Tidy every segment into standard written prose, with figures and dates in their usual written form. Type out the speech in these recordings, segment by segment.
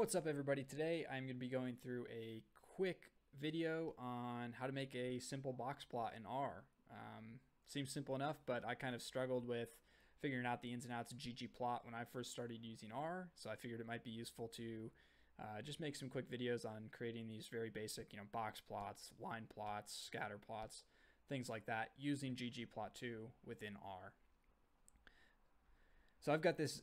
What's up, everybody? Today I'm going to be going through a quick video on how to make a simple box plot in R. Seems simple enough, but I kind of struggled with figuring out the ins and outs of ggplot when I first started using R, so I figured it might be useful to just make some quick videos on creating these very basic, box plots, line plots, scatter plots, things like that, using ggplot2 within R. So I've got this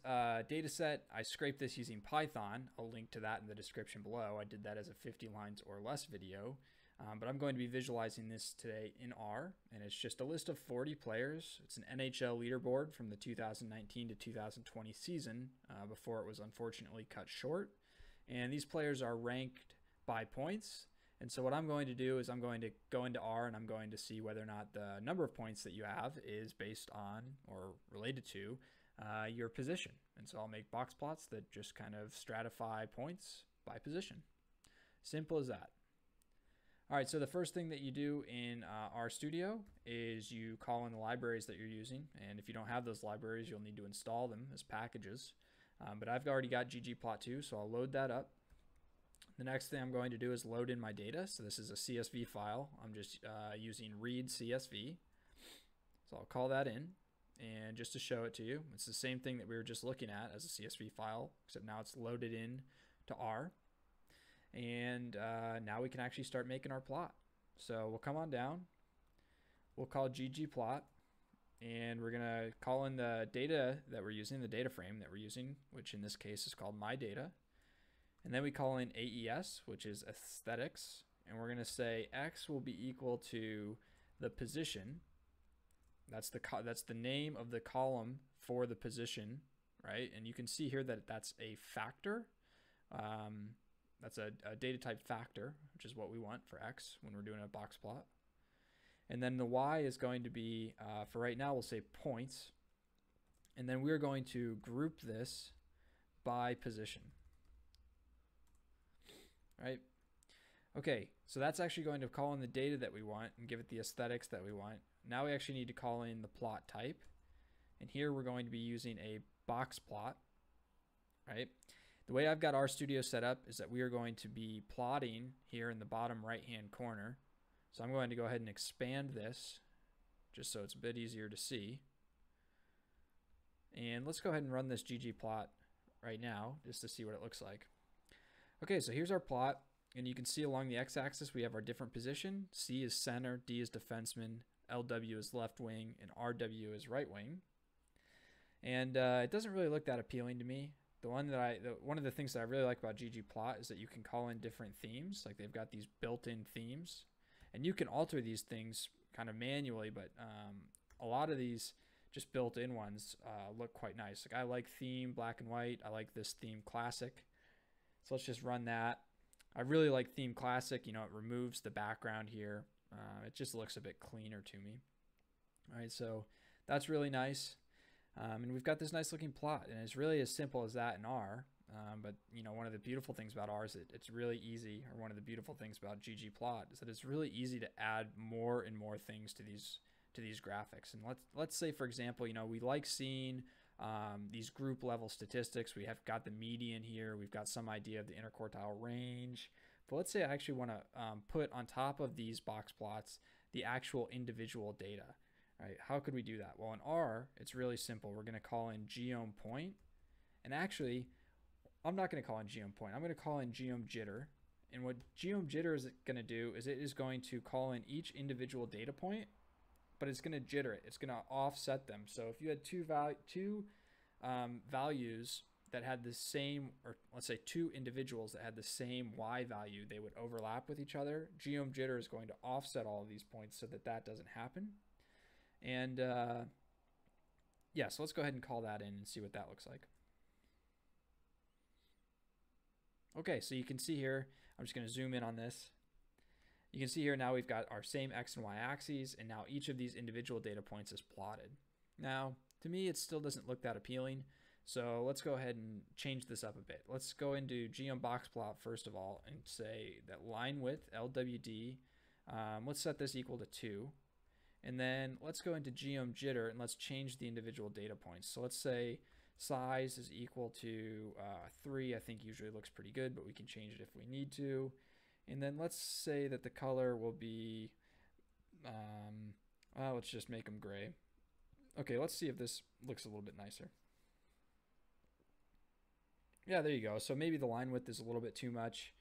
data set. I scraped this using Python. I'll link to that in the description below. I did that as a 50 lines or less video, but I'm going to be visualizing this today in R, and it's just a list of 40 players. It's an NHL leaderboard from the 2019 to 2020 season before it was unfortunately cut short. And these players are ranked by points. And so what I'm going to do is I'm going to go into R and I'm going to see whether or not the number of points that you have is based on or related to your position. And so I'll make box plots that just kind of stratify points by position. Simple as that. All right, so the first thing that you do in RStudio is you call in the libraries that you're using. And if you don't have those libraries, you'll need to install them as packages. But I've already got ggplot2, so I'll load that up. The next thing I'm going to do is load in my data. So this is a CSV file. I'm just using read CSV. So I'll call that in. And just to show it to you, it's the same thing that we were just looking at as a CSV file, except now it's loaded in to R. And now we can actually start making our plot. So we'll come on down. We'll call ggplot. And we're going to call in the data that we're using, the data frame that we're using, which in this case is called my data. And then we call in AES, which is aesthetics, and we're going to say X will be equal to the position. That's the name of the column for the position, right? And you can see here that that's a factor. That's a data type factor, which is what we want for X when we're doing a box plot. And then the Y is going to be, for right now, we'll say points. And then we're going to group this by position. Right? Okay, so that's actually going to call in the data that we want and give it the aesthetics that we want. Now we actually need to call in the plot type. And here we're going to be using a box plot, right? The way I've got RStudio set up is that we are going to be plotting here in the bottom right-hand corner. So I'm going to go ahead and expand this just so it's a bit easier to see. And let's go ahead and run this ggplot right now just to see what it looks like. Okay, so here's our plot. And you can see along the x-axis, we have our different position. C is center, D is defenseman, LW is left wing, and RW is right wing. And it doesn't really look that appealing to me. One of the things that I really like about ggplot is that you can call in different themes. Like, they've got these built-in themes. And you can alter these things kind of manually, but a lot of these just built-in ones look quite nice. Like, I like theme black and white. I like this theme classic. So let's just run that. I really like theme classic. It removes the background here. It just looks a bit cleaner to me. All right, so that's really nice. And we've got this nice looking plot, and it's really as simple as that in R. But one of the beautiful things about R is that it's really easy, or one of the beautiful things about ggplot is that it's really easy to add more and more things to these graphics. And let's say, for example, we like seeing these group level statistics. We have got the median here. We've got some idea of the interquartile range. But let's say I actually want to put on top of these box plots the actual individual data. Right? How could we do that? Well, in R, it's really simple. We're going to call in geom point, and actually, I'm not going to call in geom point. I'm going to call in geom jitter. And what geom jitter is going to do is it is going to call in each individual data point, but it's going to jitter it. It's going to offset them. So if you had two values that had the same, or let's say two individuals that had the same Y value, they would overlap with each other. Geom jitter is going to offset all of these points so that that doesn't happen. And yeah, so let's go ahead and call that in and see what that looks like. Okay, so you can see here, I'm just going to zoom in on this. You can see here now we've got our same X and Y axes, and now each of these individual data points is plotted. Now, to me, it still doesn't look that appealing. So let's go ahead and change this up a bit. Let's go into geom boxplot first of all and say that line width, LWD, let's set this equal to 2. And then let's go into geom jitter and let's change the individual data points. So let's say size is equal to 3, I think usually looks pretty good, but we can change it if we need to. And then let's say that the color will be, let's just make them gray. Okay, let's see if this looks a little bit nicer. Yeah, there you go. So maybe the line width is a little bit too much.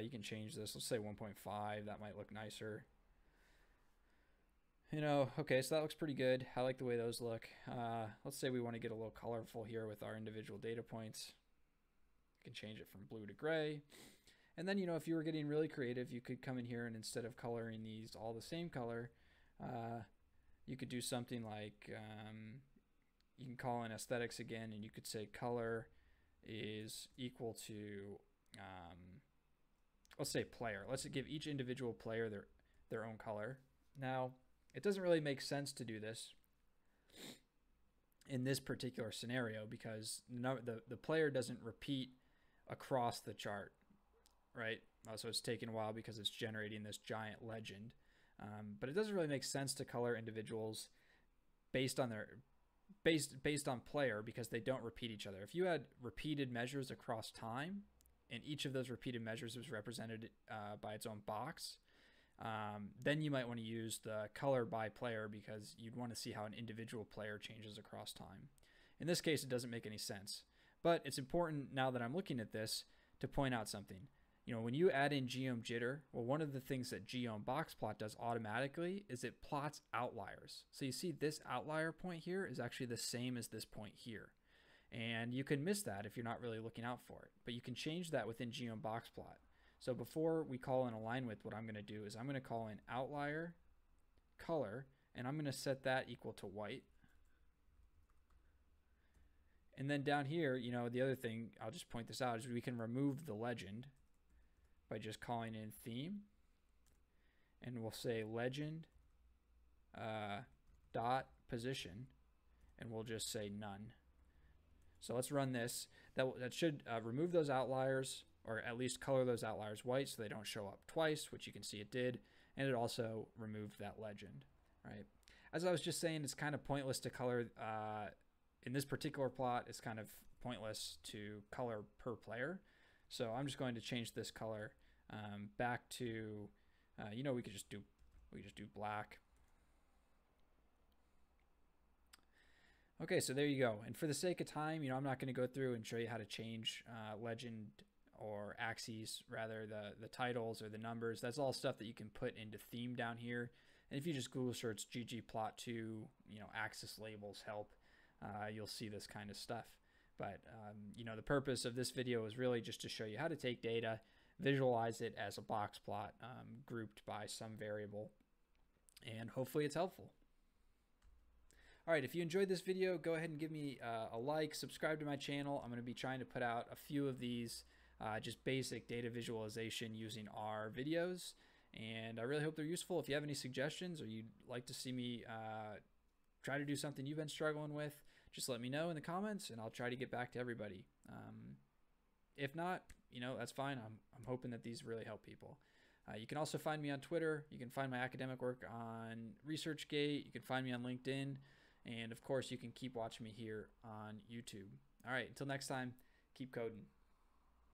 You can change this. Let's say 1.5. That might look nicer. You know, okay, so that looks pretty good. I like the way those look. Let's say we want to get a little colorful here with our individual data points. You can change it from blue to gray. And then, you know, if you were getting really creative, you could come in here and instead of coloring these all the same color, you could do something like, you can call in aesthetics again, and you could say color is equal to, let's say player. Let's give each individual player their own color. Now, it doesn't really make sense to do this in this particular scenario because the player doesn't repeat across the chart, right? So it's taken a while because it's generating this giant legend. But it doesn't really make sense to color individuals based on based on player because they don't repeat each other. If you had repeated measures across time and each of those repeated measures was represented by its own box, then you might want to use the color by player because you'd want to see how an individual player changes across time. In this case, it doesn't make any sense. But it's important now that I'm looking at this to point out something. You know, when you add in geom jitter, well, one of the things that geom_boxplot does automatically is it plots outliers. So you see this outlier point here is actually the same as this point here. And you can miss that if you're not really looking out for it. But you can change that within geom_boxplot. So before we call in a line width, what I'm going to do is I'm going to call in outlier color, and I'm going to set that equal to white. And then down here, you know, the other thing, I'll just point this out, is we can remove the legend by just calling in theme, and we'll say legend dot position, and we'll just say none. So let's run this. That should remove those outliers, or at least color those outliers white so they don't show up twice, which you can see it did, and it also removed that legend, right? As I was just saying, it's kind of pointless to color, in this particular plot, it's kind of pointless to color per player. So I'm just going to change this color back to, you know, we could just do black. Okay, so there you go. And for the sake of time, you know, I'm not going to go through and show you how to change legend or axes, rather the titles or the numbers. That's all stuff that you can put into theme down here. And if you just Google search ggplot2, you know, axis labels help, you'll see this kind of stuff. But, you know, the purpose of this video is really just to show you how to take data, visualize it as a box plot grouped by some variable, and hopefully it's helpful. All right, if you enjoyed this video, go ahead and give me a like, subscribe to my channel. I'm going to be trying to put out a few of these just basic data visualization using R videos, and I really hope they're useful. If you have any suggestions or you'd like to see me try to do something you've been struggling with, just let me know in the comments and I'll try to get back to everybody. If not, you know, that's fine. I'm hoping that these really help people. You can also find me on Twitter. You can find my academic work on ResearchGate. You can find me on LinkedIn. And of course, you can keep watching me here on YouTube. All right, until next time, keep coding.